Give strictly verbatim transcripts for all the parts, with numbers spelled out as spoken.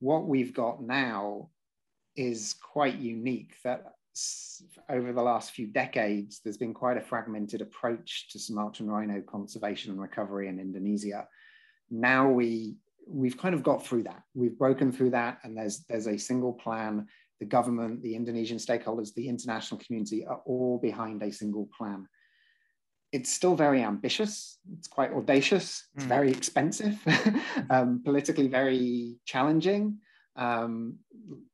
what we've got now is quite unique, that over the last few decades, there's been quite a fragmented approach to Sumatran rhino conservation and recovery in Indonesia. Now we, we've kind of got through that. We've broken through that, and there's, there's a single plan. The government, the Indonesian stakeholders, the international community are all behind a single plan. It's still very ambitious. It's quite audacious. It's mm. very expensive, um, politically very challenging um,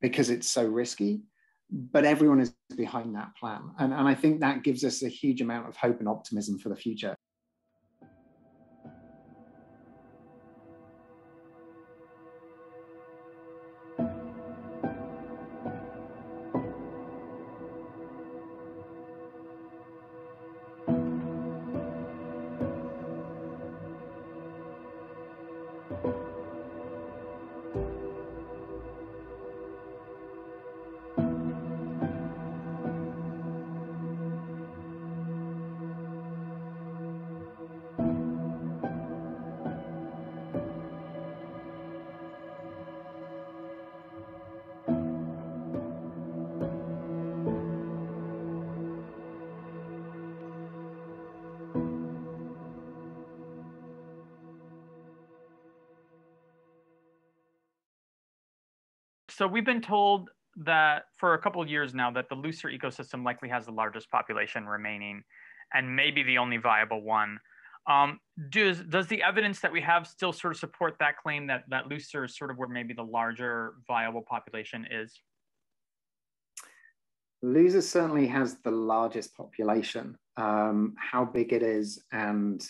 because it's so risky. But everyone is behind that plan. And, and I think that gives us a huge amount of hope and optimism for the future. So we've been told that for a couple of years now that the Leuser ecosystem likely has the largest population remaining and maybe the only viable one. Um, does, does the evidence that we have still sort of support that claim that, that Leuser is sort of where maybe the larger viable population is? Leuser certainly has the largest population. Um, how big it is and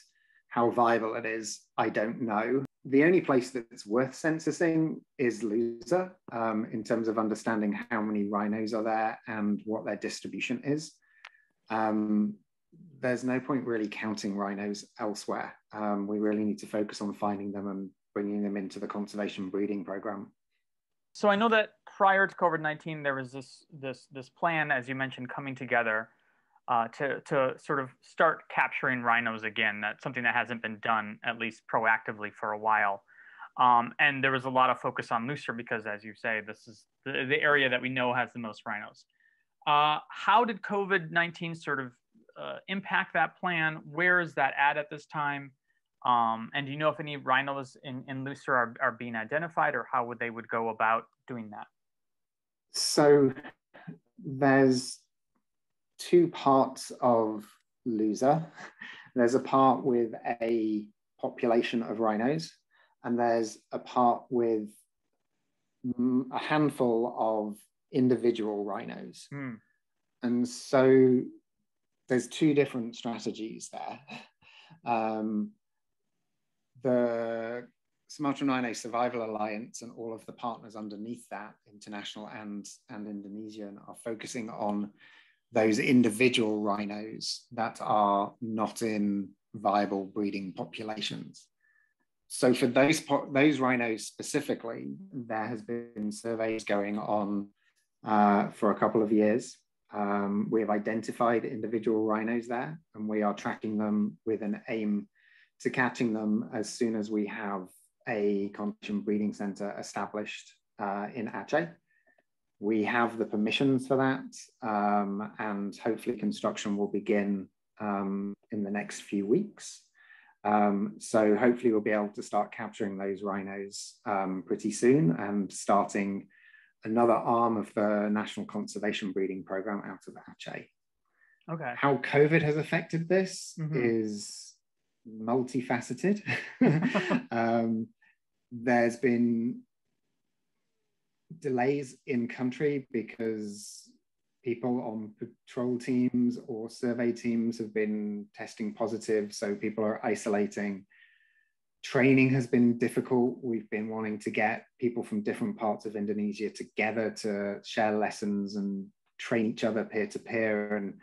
how viable it is, I don't know. The only place that's worth censusing is Leuser um, in terms of understanding how many rhinos are there and what their distribution is. Um, there's no point really counting rhinos elsewhere. Um, we really need to focus on finding them and bringing them into the conservation breeding program. So I know that prior to COVID nineteen, there was this, this, this plan, as you mentioned, coming together Uh, to, to sort of start capturing rhinos again. That's something that hasn't been done, at least proactively, for a while. Um, and there was a lot of focus on Leuser because, as you say, this is the, the area that we know has the most rhinos. Uh, how did COVID nineteen sort of uh, impact that plan? Where is that at at this time? Um, and do you know if any rhinos in, in Leuser are, are being identified, or how would they would go about doing that? So there's two parts of Leuser. There's a part with a population of rhinos, and there's a part with a handful of individual rhinos. Mm. And so there's two different strategies there. Um, the Sumatran Rhino Survival Alliance and all of the partners underneath that, international and, and Indonesian, are focusing on those individual rhinos that are not in viable breeding populations. So for those, those rhinos specifically, there has been surveys going on uh, for a couple of years. Um, we have identified individual rhinos there, and we are tracking them with an aim to catching them as soon as we have a conservation breeding center established uh, in Aceh. We have the permissions for that, um, and hopefully construction will begin um, in the next few weeks. Um, so hopefully we'll be able to start capturing those rhinos um, pretty soon, and starting another arm of the National Conservation Breeding Program out of Aceh. Okay. How COVID has affected this mm-hmm. is multifaceted. um, there's been delays in country because people on patrol teams or survey teams have been testing positive, so people are isolating. Training has been difficult. We've been wanting to get people from different parts of Indonesia together to share lessons and train each other peer-to-peer, and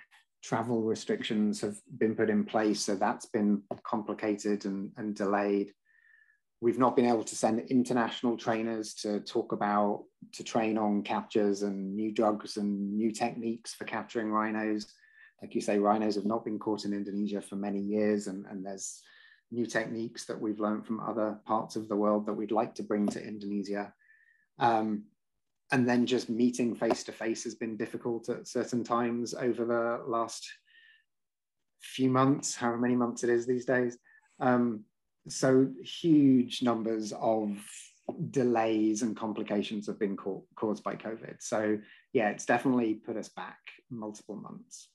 travel restrictions have been put in place, so that's been complicated and, and delayed. We've not been able to send international trainers to talk about, to train on captures and new drugs and new techniques for capturing rhinos. Like you say, rhinos have not been caught in Indonesia for many years, and, and there's new techniques that we've learned from other parts of the world that we'd like to bring to Indonesia. Um, and then just meeting face to face has been difficult at certain times over the last few months, however many months it is these days. Um, so huge numbers of delays and complications have been ca- caused by COVID. So yeah, it's definitely put us back multiple months.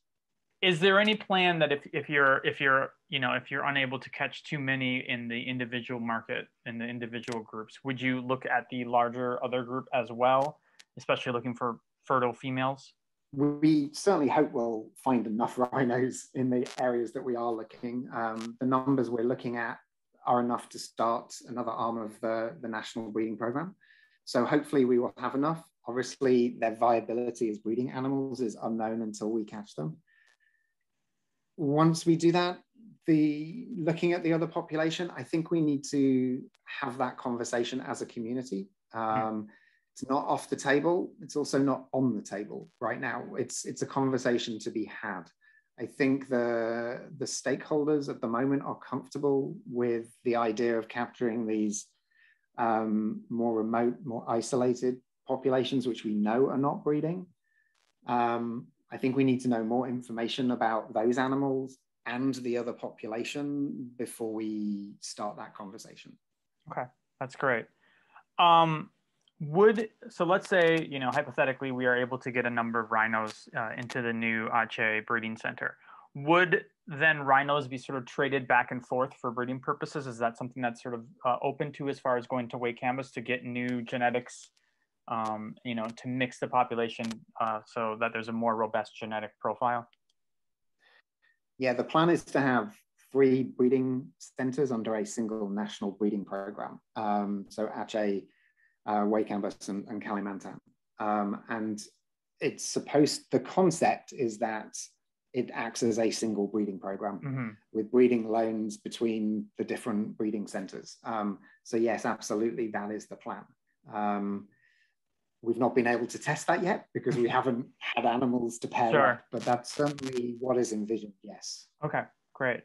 Is there any plan that if, if you're if you're you know if you're unable to catch too many in the individual market, in the individual groups, would you look at the larger other group as well, especially looking for fertile females? We certainly hope we'll find enough rhinos in the areas that we are looking. Um, the numbers we're looking at are enough to start another arm of the, the national breeding program. So hopefully we will have enough. Obviously their viability as breeding animals is unknown until we catch them. Once we do that, the looking at the other population, I think we need to have that conversation as a community. Um, it's not off the table. It's also not on the table right now. It's it's a conversation to be had. I think the, the stakeholders at the moment are comfortable with the idea of capturing these um, more remote, more isolated populations, which we know are not breeding. Um, I think we need to know more information about those animals and the other population before we start that conversation. Okay, that's great. Um, would, so let's say, you know, hypothetically, we are able to get a number of rhinos uh, into the new Aceh breeding center. Would then rhinos be sort of traded back and forth for breeding purposes? Is that something that's sort of uh, open to as far as going to Way Kambas to get new genetics? Um, you know, to mix the population uh, so that there's a more robust genetic profile? Yeah, the plan is to have three breeding centers under a single national breeding program. Um, so Aceh, uh, Way Kambas, and, and Kalimantan. Um, and it's supposed, the concept is that it acts as a single breeding program mm-hmm. with breeding loans between the different breeding centers. Um, so yes, absolutely, that is the plan. Um, We've not been able to test that yet because we haven't had animals to pair sure. up, but that's certainly what is envisioned, yes. Okay, great.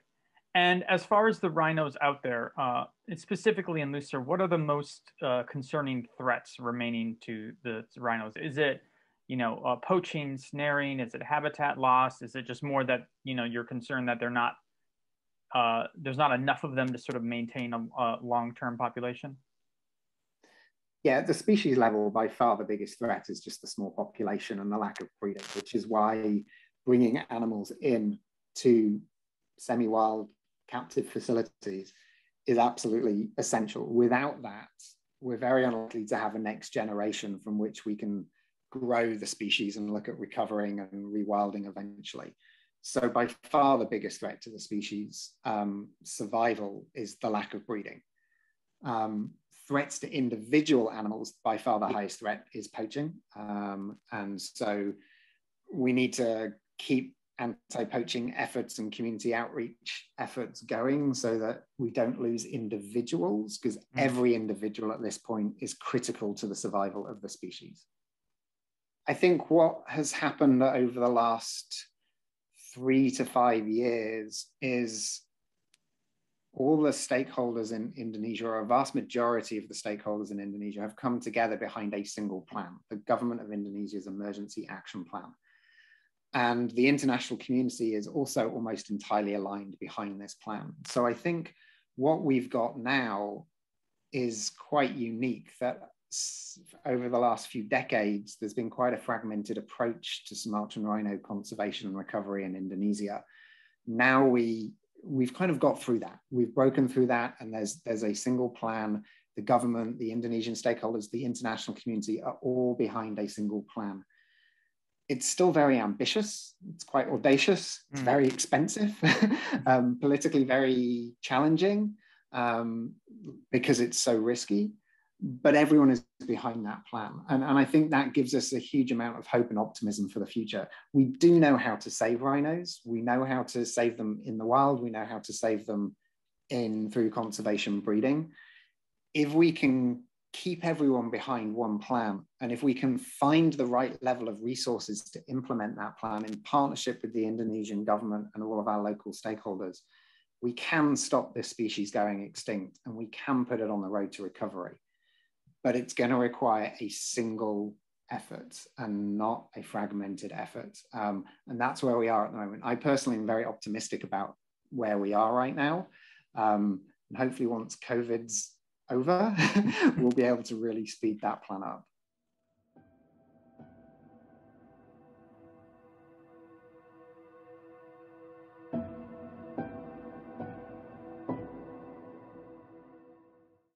And as far as the rhinos out there, uh, specifically in Leuser, what are the most uh, concerning threats remaining to the rhinos? Is it, you know, uh, poaching, snaring? Is it habitat loss? Is it just more that, you know, you're concerned that they're not, uh, there's not enough of them to sort of maintain a, a long-term population? Yeah, at the species level, by far the biggest threat is just the small population and the lack of breeding, which is why bringing animals in to semi-wild captive facilities is absolutely essential. Without that, we're very unlikely to have a next generation from which we can grow the species and look at recovering and rewilding eventually. So by far the biggest threat to the species um, survival is the lack of breeding. Um, Threats to individual animals, by far the highest threat is poaching. Um, and so we need to keep anti-poaching efforts and community outreach efforts going so that we don't lose individuals, because every individual at this point is critical to the survival of the species. I think what has happened over the last three to five years is all the stakeholders in Indonesia, or a vast majority of the stakeholders in Indonesia, have come together behind a single plan, the government of Indonesia's Emergency Action Plan. And the international community is also almost entirely aligned behind this plan. So I think what we've got now is quite unique, that over the last few decades, there's been quite a fragmented approach to Sumatran rhino conservation and recovery in Indonesia. Now we We've kind of got through that. We've broken through that, and there's there's a single plan. The government, the Indonesian stakeholders, the international community are all behind a single plan. It's still very ambitious. It's quite audacious. It's mm. very expensive, um, politically very challenging um, because it's so risky. But everyone is behind that plan. And, and I think that gives us a huge amount of hope and optimism for the future. We do know how to save rhinos. We know how to save them in the wild. We know how to save them in through conservation breeding. If we can keep everyone behind one plan, and if we can find the right level of resources to implement that plan in partnership with the Indonesian government and all of our local stakeholders, we can stop this species going extinct, and we can put it on the road to recovery. but it's going to require a single effort and not a fragmented effort. Um, and that's where we are at the moment. I personally am very optimistic about where we are right now. Um, and hopefully once COVID's over, we'll be able to really speed that plan up.